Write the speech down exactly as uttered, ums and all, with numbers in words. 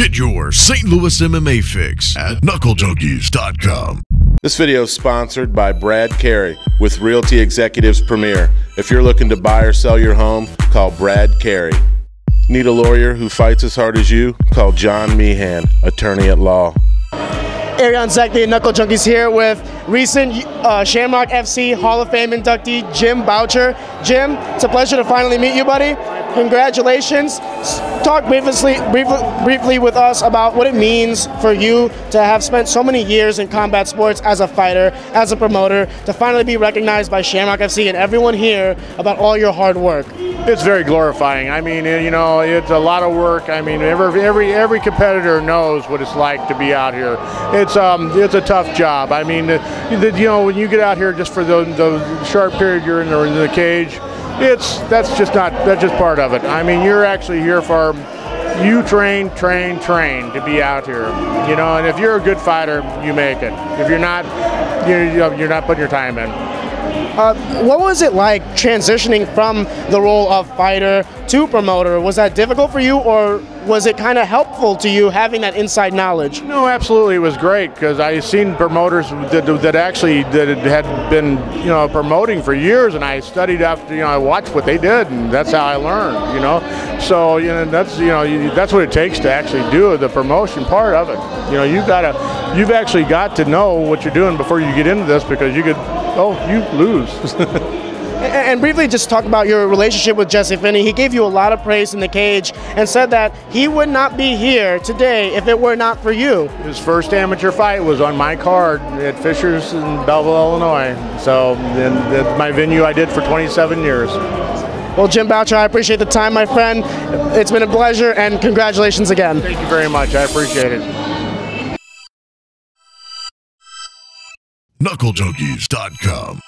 Get your Saint Louis M M A fix at knuckle junkies dot com. This video is sponsored by Brad Carey with Realty Executives Premier. If you're looking to buy or sell your home, call Brad Carey. Need a lawyer who fights as hard as you? Call John Meehan, attorney at law. Erion Zekthi and Knuckle Junkies here with recent uh, Shamrock F C Hall of Fame inductee Jim Boucher. Jim, it's a pleasure to finally meet you, buddy. Congratulations. Talk briefly, briefly, briefly with us about what it means for you to have spent so many years in combat sports as a fighter, as a promoter, to finally be recognized by Shamrock F C and everyone here about all your hard work. It's very glorifying. I mean, you know, it's a lot of work. I mean, every every every competitor knows what it's like to be out here. It's um, it's a tough job. I mean, the, the, you know, when you get out here just for the, the short period you're in the, in the cage, it's that's just not that's just part of it. I mean, you're actually here for you train, train, train to be out here. You know, and if you're a good fighter, you make it. If you're not, you're you're not putting your time in. Uh, what was it like transitioning from the role of fighter to promoter? Was that difficult for you, or was it kind of helpful to you having that inside knowledge? No, absolutely, it was great, because I've seen promoters that, that actually that had been, you know, promoting for years, and I studied after, you know, I watched what they did, and that's how I learned, you know. So, you know, that's, you know, you, that's what it takes to actually do the promotion part of it. You know, you've got to, you've actually got to know what you're doing before you get into this, because you could. Oh, you lose. and, and briefly just talk about your relationship with Jesse Finney. He gave you a lot of praise in the cage and said that he would not be here today if it were not for you. His first amateur fight was on my card at Fisher's in Belleville, Illinois. So in, in my venue I did for twenty-seven years. Well, Jim Boucher, I appreciate the time, my friend. It's been a pleasure, and congratulations again. Thank you very much. I appreciate it. knuckle junkies dot com